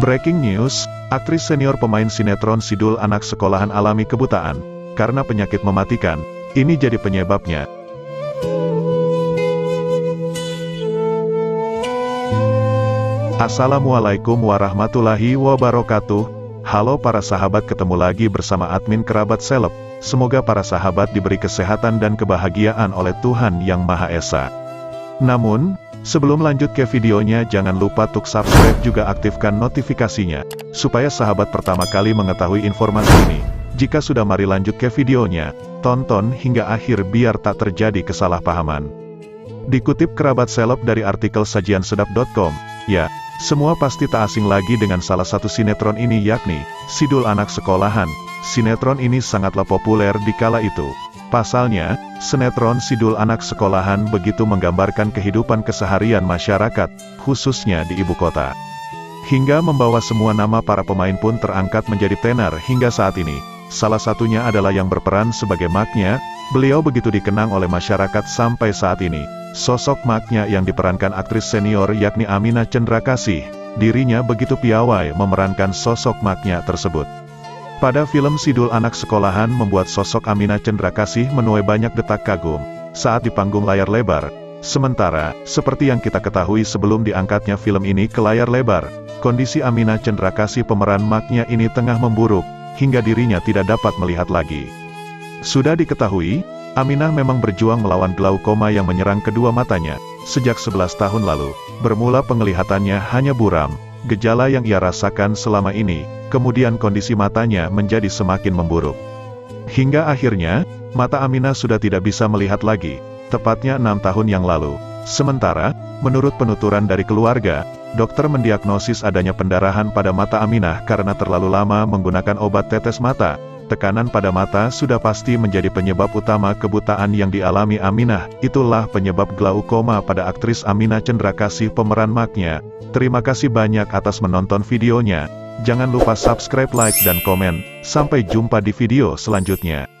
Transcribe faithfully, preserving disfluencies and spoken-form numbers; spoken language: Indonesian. Breaking news, aktris senior pemain sinetron Si Doel Anak Sekolahan alami kebutaan, karena penyakit mematikan, ini jadi penyebabnya. Assalamualaikum warahmatullahi wabarakatuh, halo para sahabat, ketemu lagi bersama admin Kerabat Seleb. Semoga para sahabat diberi kesehatan dan kebahagiaan oleh Tuhan Yang Maha Esa. Namun, sebelum lanjut ke videonya, jangan lupa tuk subscribe juga aktifkan notifikasinya, supaya sahabat pertama kali mengetahui informasi ini. Jika sudah, mari lanjut ke videonya, tonton hingga akhir biar tak terjadi kesalahpahaman. Dikutip Kerabat Seleb dari artikel sajian sedap titik com, ya, semua pasti tak asing lagi dengan salah satu sinetron ini, yakni Si Doel Anak Sekolahan. Sinetron ini sangatlah populer di kala itu. Pasalnya, sinetron Si Doel Anak Sekolahan begitu menggambarkan kehidupan keseharian masyarakat, khususnya di ibu kota. Hingga membawa semua nama para pemain pun terangkat menjadi tenar hingga saat ini. Salah satunya adalah yang berperan sebagai Maknya. Beliau begitu dikenang oleh masyarakat sampai saat ini. Sosok Maknya yang diperankan aktris senior yakni Aminah Cendrakasih, dirinya begitu piawai memerankan sosok Maknya tersebut. Pada film Si Doel Anak Sekolahan membuat sosok Aminah Cendrakasih menuai banyak detak kagum saat di panggung layar lebar. Sementara, seperti yang kita ketahui sebelum diangkatnya film ini ke layar lebar, kondisi Aminah Cendrakasih pemeran Maknya ini tengah memburuk, hingga dirinya tidak dapat melihat lagi. Sudah diketahui, Aminah memang berjuang melawan glaukoma yang menyerang kedua matanya. Sejak sebelas tahun lalu, bermula penglihatannya hanya buram, gejala yang ia rasakan selama ini. Kemudian kondisi matanya menjadi semakin memburuk. Hingga akhirnya, mata Aminah sudah tidak bisa melihat lagi, tepatnya enam tahun yang lalu. Sementara, menurut penuturan dari keluarga, dokter mendiagnosis adanya pendarahan pada mata Aminah karena terlalu lama menggunakan obat tetes mata. Tekanan pada mata sudah pasti menjadi penyebab utama kebutaan yang dialami Aminah. Itulah penyebab glaukoma pada aktris Aminah Cendrakasih pemeran Maknya. Terima kasih banyak atas menonton videonya. Jangan lupa subscribe, like, dan komen. Sampai jumpa di video selanjutnya.